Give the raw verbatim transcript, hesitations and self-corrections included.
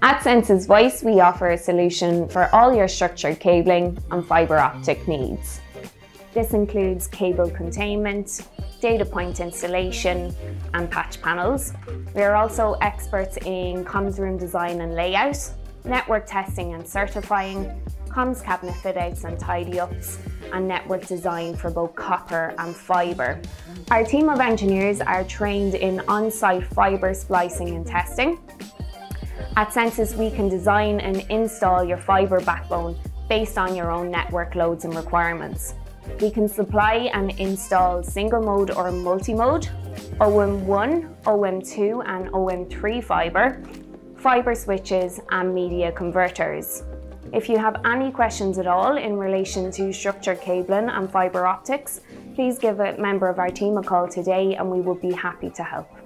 At SenSys Voice, we offer a solution for all your structured cabling and fibre optic needs. This includes cable containment, data point installation and patch panels. We are also experts in comms room design and layout, network testing and certifying, comms cabinet fit outs and tidy ups, and network design for both copper and fibre. Our team of engineers are trained in on-site fibre splicing and testing. At SenSys, we can design and install your fibre backbone based on your own network loads and requirements. We can supply and install single mode or multi-mode, O M one, O M two and O M three fibre, fibre switches and media converters. If you have any questions at all in relation to structured cabling and fibre optics, please give a member of our team a call today and we will be happy to help.